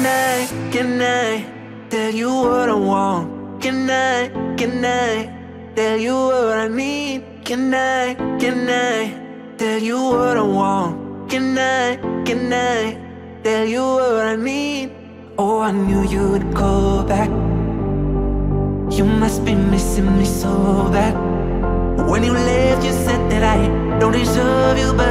Good night, tell you what I want. Good night, tell you what I need. Good night, tell you what I want. Good night, tell you what I need. Oh, I knew you'd call back. You must be missing me so bad. When you left, you said that I don't deserve you, but